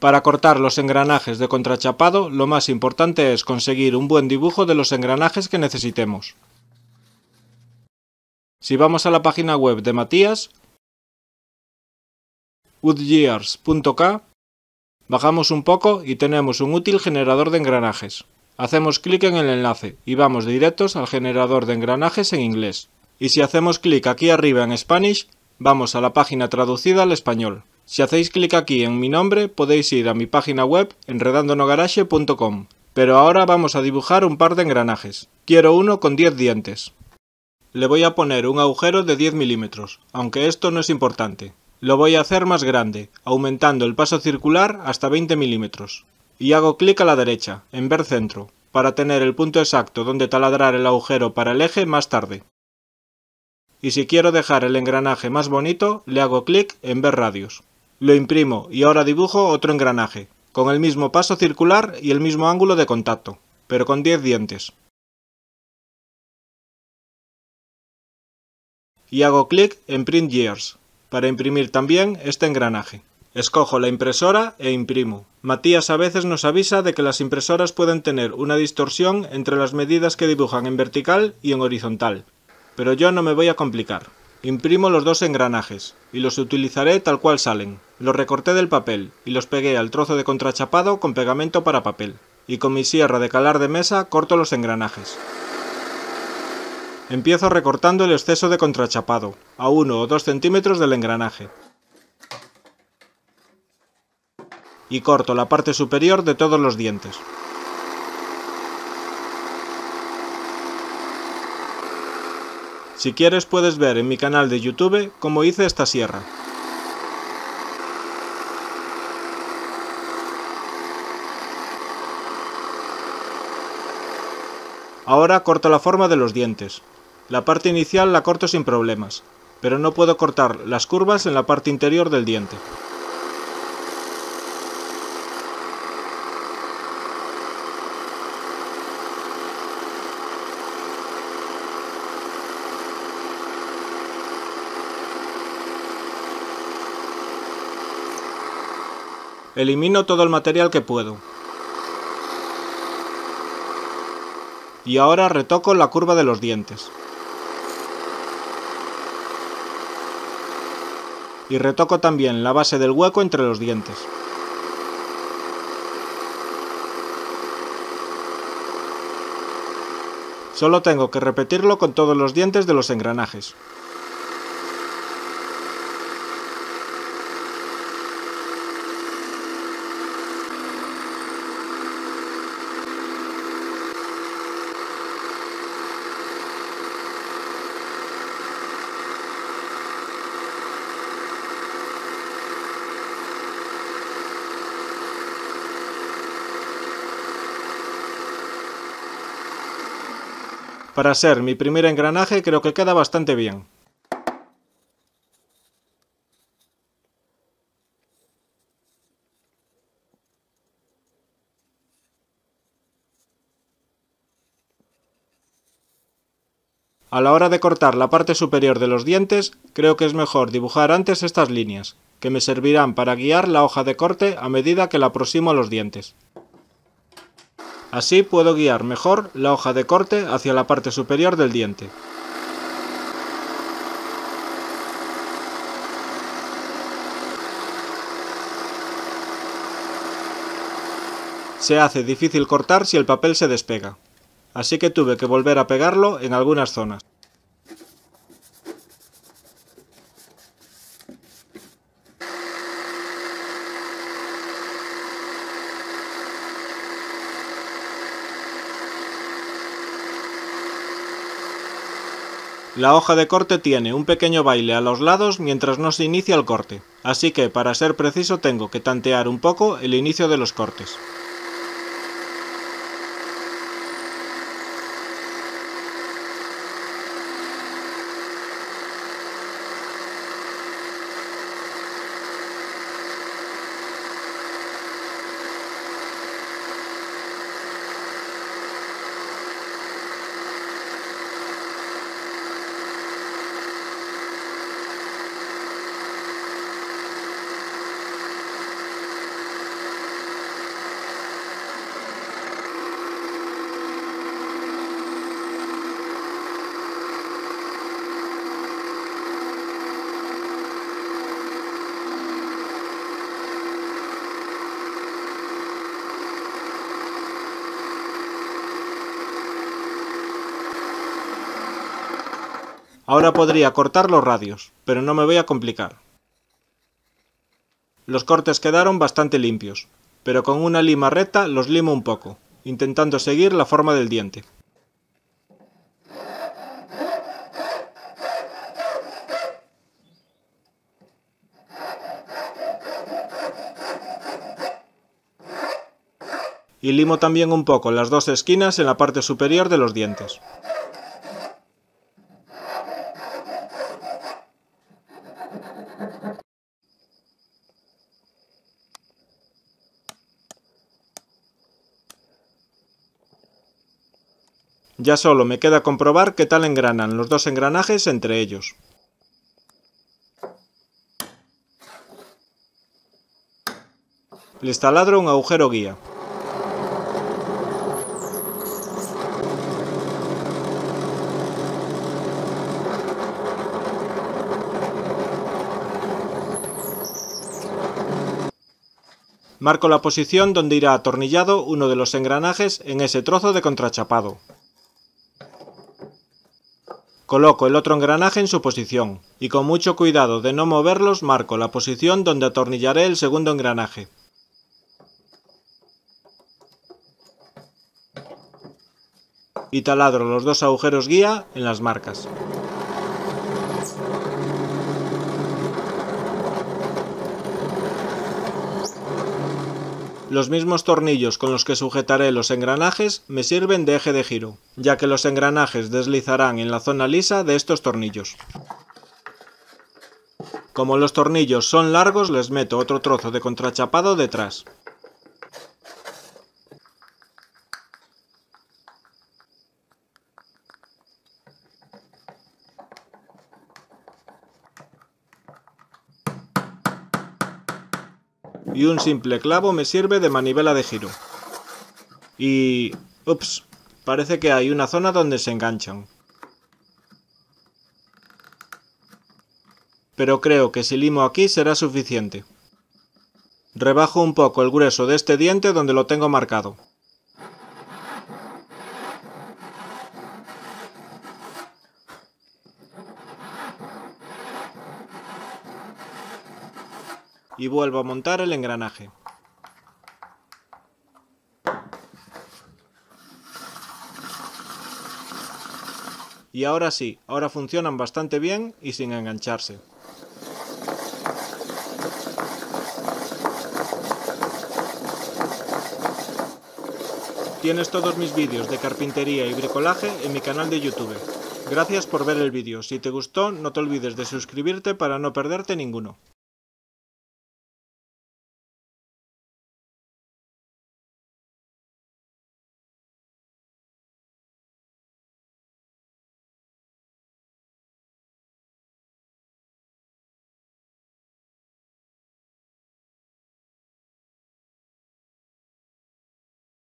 Para cortar los engranajes de contrachapado, lo más importante es conseguir un buen dibujo de los engranajes que necesitemos. Si vamos a la página web de Matías, woodgears.ca, bajamos un poco y tenemos un útil generador de engranajes. Hacemos clic en el enlace y vamos directos al generador de engranajes en inglés. Y si hacemos clic aquí arriba en Spanish, vamos a la página traducida al español. Si hacéis clic aquí en mi nombre, podéis ir a mi página web enredandonogaraxe.com. Pero ahora vamos a dibujar un par de engranajes. Quiero uno con 10 dientes. Le voy a poner un agujero de 10 milímetros, aunque esto no es importante. Lo voy a hacer más grande, aumentando el paso circular hasta 20 milímetros. Y hago clic a la derecha, en ver centro, para tener el punto exacto donde taladrar el agujero para el eje más tarde. Y si quiero dejar el engranaje más bonito, le hago clic en ver radios. Lo imprimo y ahora dibujo otro engranaje, con el mismo paso circular y el mismo ángulo de contacto, pero con 10 dientes. Y hago clic en Print Gears, para imprimir también este engranaje. Escojo la impresora e imprimo. Matías a veces nos avisa de que las impresoras pueden tener una distorsión entre las medidas que dibujan en vertical y en horizontal, pero yo no me voy a complicar. Imprimo los dos engranajes y los utilizaré tal cual salen. Los recorté del papel y los pegué al trozo de contrachapado con pegamento para papel. Y con mi sierra de calar de mesa corto los engranajes. Empiezo recortando el exceso de contrachapado, a 1 o 2 centímetros del engranaje. Y corto la parte superior de todos los dientes. Si quieres puedes ver en mi canal de YouTube cómo hice esta sierra. Ahora corto la forma de los dientes. La parte inicial la corto sin problemas, pero no puedo cortar las curvas en la parte interior del diente. Elimino todo el material que puedo. Y ahora retoco la curva de los dientes. Y retoco también la base del hueco entre los dientes. Solo tengo que repetirlo con todos los dientes de los engranajes. Para ser mi primer engranaje creo que queda bastante bien. A la hora de cortar la parte superior de los dientes, creo que es mejor dibujar antes estas líneas, que me servirán para guiar la hoja de corte a medida que la aproximo a los dientes. Así puedo guiar mejor la hoja de corte hacia la parte superior del diente. Se hace difícil cortar si el papel se despega, así que tuve que volver a pegarlo en algunas zonas. La hoja de corte tiene un pequeño baile a los lados mientras no se inicia el corte, así que para ser preciso tengo que tantear un poco el inicio de los cortes. Ahora podría cortar los radios, pero no me voy a complicar. Los cortes quedaron bastante limpios, pero con una lima recta los limo un poco, intentando seguir la forma del diente. Y limo también un poco las dos esquinas en la parte superior de los dientes. Ya solo me queda comprobar qué tal engranan los dos engranajes entre ellos. Les taladro un agujero guía. Marco la posición donde irá atornillado uno de los engranajes en ese trozo de contrachapado. Coloco el otro engranaje en su posición, y con mucho cuidado de no moverlos marco la posición donde atornillaré el segundo engranaje. Y taladro los dos agujeros guía en las marcas. Los mismos tornillos con los que sujetaré los engranajes me sirven de eje de giro, ya que los engranajes deslizarán en la zona lisa de estos tornillos. Como los tornillos son largos, les meto otro trozo de contrachapado detrás. Y un simple clavo me sirve de manivela de giro. Y... ups, parece que hay una zona donde se enganchan. Pero creo que si limo aquí será suficiente. Rebajo un poco el grueso de este diente donde lo tengo marcado. Y vuelvo a montar el engranaje. Y ahora sí, ahora funcionan bastante bien y sin engancharse. Tienes todos mis vídeos de carpintería y bricolaje en mi canal de YouTube. Gracias por ver el vídeo. Si te gustó, no te olvides de suscribirte para no perderte ninguno.